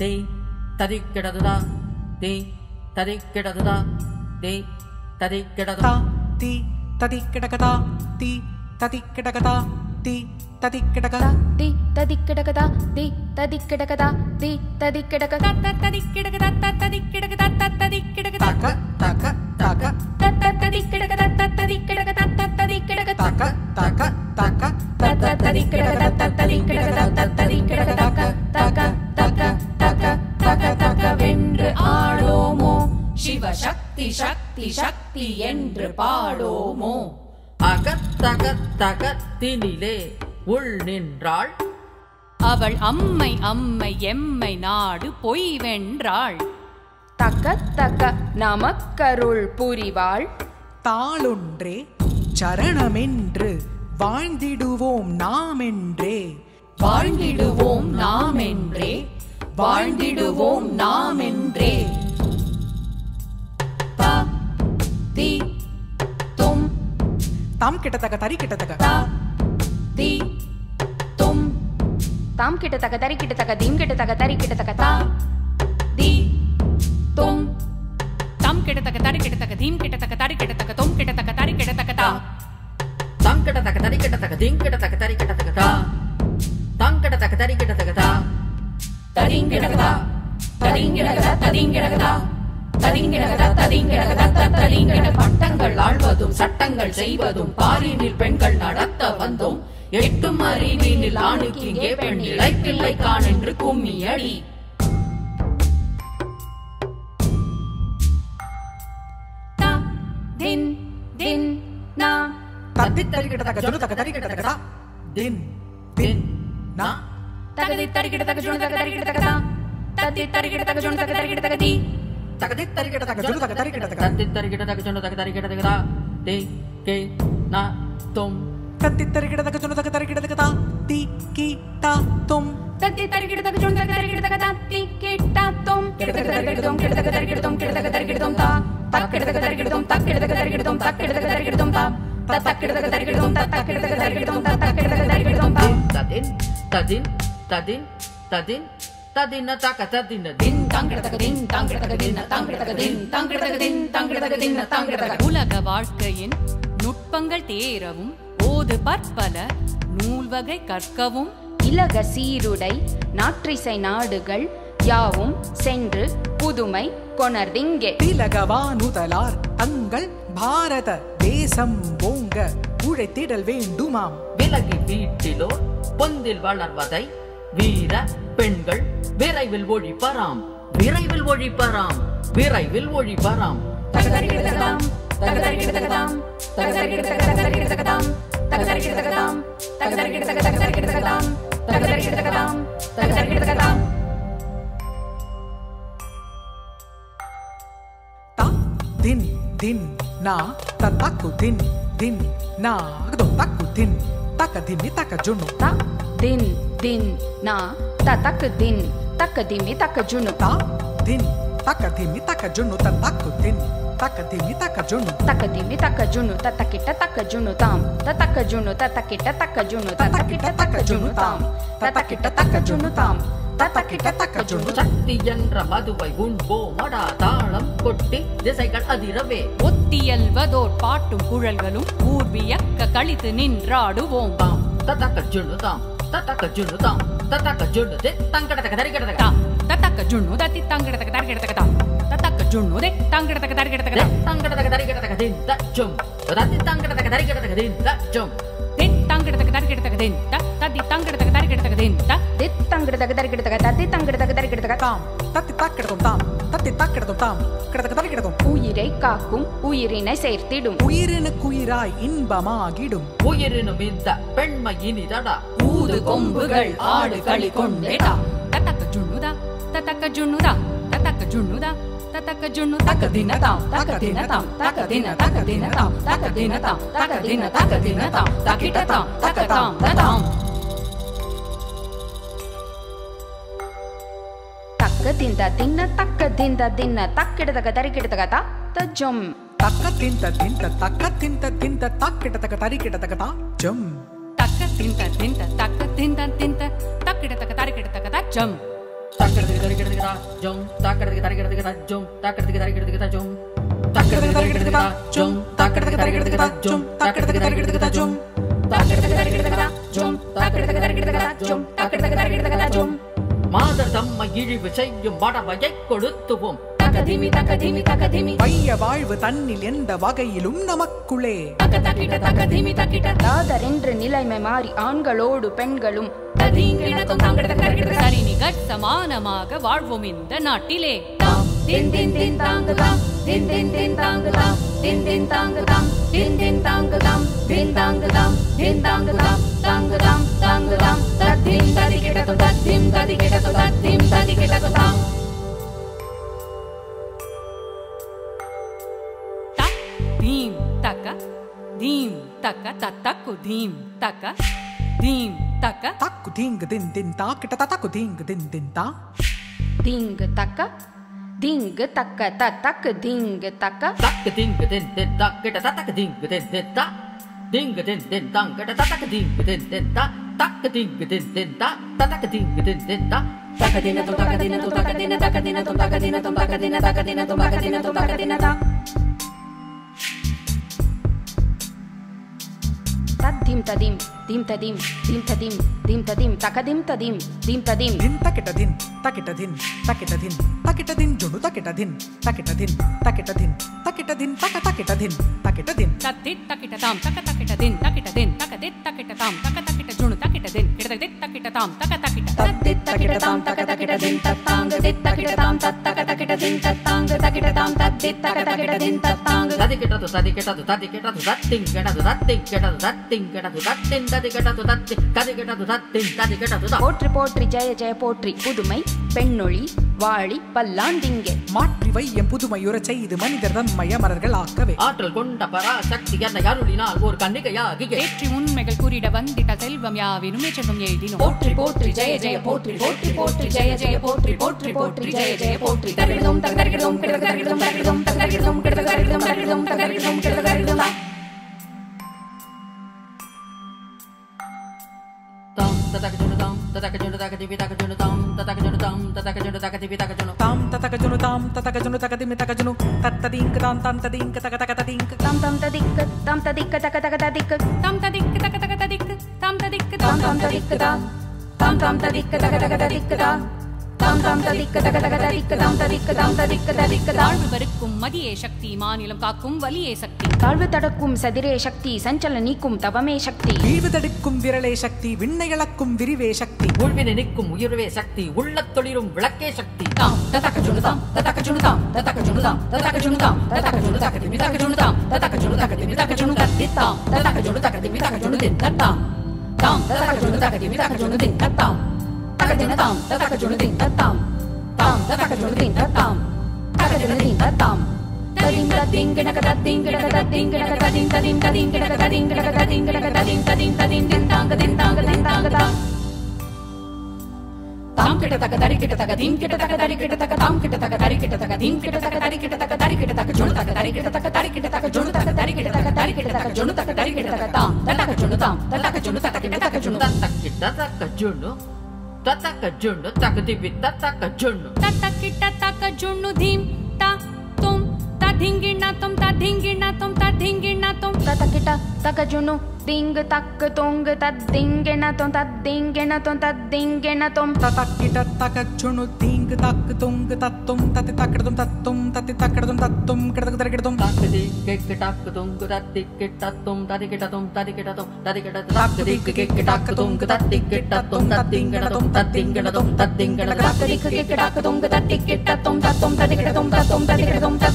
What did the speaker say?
They Tadik Kedada, they Tadik Kedada, they Tadik Kedada, the Tadik Kedakata, the Tadik Kedakata, the Tadik Kedakata, the Tadik Kedakata, the Tadik Kedakata, the Tadik Kedakata, Tadik Kedakata, Tadik Kedakata, Tadik Kedakata, Taka, Taka, Tadik Kedakata, Tadik Kedakata, Tadik Kedakata, Taka, Taka, Tadik Kedakata, Tadik Kedakata, Tadik Kedakata, Taka, Taka. Taka taka vendru aadomo Shiva Shakti Shakti Shakti endru paadomo Agathagathagathinile ul nindraal Aval ammai ammai emmai naadu poi vendraal Takathaka namakkarul purivaal Taalundre charanamendru Vaazhdiduvom naamendre வாழ்ந்திடுவோம் நாம் என்றே பா தி தும் தாம் கிட்டத்தக்க தரி கிட்டத்தக்க தா தி தும் தாம் கிட்டத்தக்க தரி கிட்டத்தக்க தீம் கிட்டத்தக்க தரி கிட்டத்தக்க தா தி தும் தாம் கிட்டத்தக்க தரி கிட்டத்தக்க தீம் கிட்டத்தக்க தரி கிட்டத்தக்க தும் கிட்டத்தக்க தரி கிட்டத்தக்க தா தாம் கிட்டத்தக்க தரி கிட்டத்தக்க தீம் கிட்டத்தக்க தரி கிட்டத்தக்க தா தாம் கிட்டத்தக்க தரி கிட்டத்தக்க தா தரிங்கடகதா தரிங்கடகதா தரிங்கடகதா தரிங்கடகதா தரிங்கடகதா தரிங்கட பட்டங்கள் ஆழ்வதும் சட்டங்கள் செய்வதும் பாரினில் பெண்கள் நடத்த வந்தோம் எட்டும் அறிவினில் ஆணுக்கு இங்கே பெண் இழைப்பில்லை காண் என்று கும்மியடி தா தின் தின் நா தத்தித் தரிகடதக ஜொலுதக தரிகடதகதா தின் தின் நா Tagadi tarikataka junataka tarikataka ta. Tadi tarikataka junataka tarikataka ti. Tagadi tarikataka junataka tarikataka ta. Tadi tarikataka junataka tarikataka ta. Te ke na tum. Tadi tarikataka junataka tarikataka ta. Ti ki ta tum. Tadi tarikataka junataka tarikataka ta. Ti ki ta tum. Kirataka tarikatum kirataka tarikatum kirataka tarikatum ta. Tak kirataka tarikatum tak kirataka tarikatum tak kirataka tarikatum ta. Tak kirataka tarikatum tak kirataka tarikatum ta. Tak kirataka tarikatum ta. Tadin tadin Tadin, tadin, tadina taka tadina din tangrataka din tangrataka din tangrataka din tangrataka din tangrataka உலக வாழ்க்கையின் நுட்பங்கள் தேரவும் ஓது பற்பல நூல்வகை கற்கவும் இலக சீருடை நாற்றிசை நாடுகள் யாவும் சென்று புதுமை கொணர்திங்கே திலகவானுதலார் தங்கள் பாரத தேசம் போங்க உழைத்திடல் வேண்டுமாம் விலகி வீட்டிலோ பொந்தில் வளர்வதை வீர பெண்கள் விரைவில் ஒழிப்பறாம் விரைவில் ஒழிப்பறாம் விரைவில் ஒழிப்பறாம் தகதரிகிடதகதாம் தகதரிகிடதகதாம் தகதரிகிடதகதகதரிகிடதகதாம் தகதரிகிடதகதாம் தகதரிகிடதகதகதரிகிடதகதாம் தகதரிகிடதகதாம் தகதரிகிடதகதாம் தா தின் தின் நா ததக்கு தின் தின் நா ததக்கு தின் தக்கதிமி தக்கஜுனு தா தின் दिन ना तक दिन तक दिमी तक जुनुता दिन तक दिमी तक जुनुता तक दिन तक दिमी तक जुनु तक दिमी तक जुनुता तकिट तक जुनुताम तक जुनुता तकिट तक जुनुता तकिट तक जुनुताम तकिट तक जुनुताम तकिट तक जुनु शक्तियंद्र मधुवै गुंबो मडा ताळम कोट्टी திசைகள் அதிரவே ஒத்தியல்வதோர் பாட்டும் குழல்களும் ஊர்வியக்க கழித்து நின்றாடுவோம் தக்க ஜுனுதாம் தத்தக்க ஜுண்ணு தாம் தத்தக்க ஜுண்ணு தே தங்கடதக்க தரிகடதக்க தாம் தத்தக்க ஜுண்ணு தத்தி தங்கடதக்க தரிகடதக்க தாம் தத்தக்க ஜுண்ணு தே தங்கடதக்க தரிகடதக்க தாம் தங்கடதக்க தரிகடதக்க தின் த ஜும் தத்தி தங்கடதக்க தரிகடதக்க தின் த ஜும் தின் தங்கடதக்க தரிகடதக்க தின் த தத்தி தங்கடதக்க தரிகடதக்க தின் த தித் தங்கடதக்க தரிகடதக்க தத்தி தங்கடதக்க தரிகடதக்க தாம் தத்தி தக்கடதம் தாம் தத்தி தக்கடதம் தாம் கடதக்க தரிகடதம் உயிரை காக்கும் உயிரினை சேர்த்திடும் உயிரினுக்குயிராய் இன்பமாகிடும் உயிரினும் இந்த பெண்மையினிதடா ஊது கொம்புகள் ஆடு களி கொண்டேடா தத்தக்க ஜுண்ணுதா தத்தக்க ஜுண்ணுதா தத்தக்க ஜுண்ணுதா தத்தக்க ஜுண்ணு தக்க தினதாம் தக்க தினதாம் தக்க தின தக்க தினதாம் தக்க தினதாம் தக்க தின தக்க தினதாம் தக்கிட்டதாம் தக்கதாம் ததாம் தக்க திந்த தின்ன தக்கிடதக தரிக்கிடதக தா தஜம் தக்க திந்த திந்த தக்கிடதக தரிக்கிடதக தா ஜம் Tinta tinta tak tinta tinta tak kita tak tarik kita tak jam வாழ்வு தன்னில் எந்த வகையிலும் நமக்குள்ளே தாதரென்று நிலைமை மாறி ஆண்களோடு பெண்களும் சரி நிகழ் சமானமாக வாழ்வோம் இந்த நாட்டிலே. Dhim taka tataku dhim taka dhim taka taku ding din din ta kita tataku ding din din ta ding taka tataku ding taka ding din din ta kita tataku ding din din ta kita tataku ding din ta tak ding din din ta tataku ding din din ta takadina ta dim tadim dim tadim dim tadim dim tadim takadim tadim dim tadim din taketadin taketadin taketadin taketadin jonu taketadin taketadin taketadin taketadin taketadin taketadin tatit taketatam taketadin taketadin takatit taketatam takataketa jonu taketadin ketadit taketatam takataketa tatit taketatam takataketadin tatangatit taketatam tatakataketadin tatanga taketatam tatit takataketadin tatanga tadiketatu tadiketatu tadiketatu tattingketatu tattingketatu tatting போற்றி போற்றி ஜெய ஜெய போற்றி புதுமை பெண்ணொழி வாழி பல்லாண்டிங்கே மாற்றி வையம் புதுமையுற செய்து மனிதர் தன்மயமரர்கள் ஆக்கவே ஆற்றல் கொண்ட பராசக்தி என அருளினால் ஒரு கன்னிகையாகி ஏற்றி உண்மைகள் குறிட வந்திட்ட செல்வம் யாவினும் எச்சமும் எய்தினோம் போற்றி போற்றி ஜெய ஜெய போற்றி போற்றி போற்றி ஜெய ஜெய போற்றி போற்றி போற்றி ஜெய ஜெய போற்றி தகரிடும் தகரிடும் தகரிடும் தகரிடும் தகரிடும் தகரிடும் தகரிடும் தகரிடும் தகரிடும் தாழ்வுவருக்கும் மதியே சக்தி மாநிலம் காக்கும் வலியே சக்தி தாழ்வு தடுக்கும் சதிரே சக்தி சஞ்சல நீக்கும் தவமே சக்தி வீழ்வு தடுக்கும் விரலே சக்தி விண்ணை இழக்கும் விரிவே சக்தி உள்வினை நிற்கும் உயர்வே சக்தி உள்ள தொழிலும் விளக்கே சக்தி Takadinatam, takajunadinatam, tam, takajunadinatam, takajunadinatam. Tadinga ding, tam kita taka dim kita taka tam kita taka dim kita taka jonu kita taka jonu kita taka jonu kita taka tam taka jonu taka jonu taka jonu taka jonu taka dim taka jonu dim ta tum ta dhingina tum ta dhingina tum ta dhingina tum ta taka jonu ding tak tong ta ding na tom tatakita takachunu ding tak tong ta tum kadakadum ta dik dik dak tum ta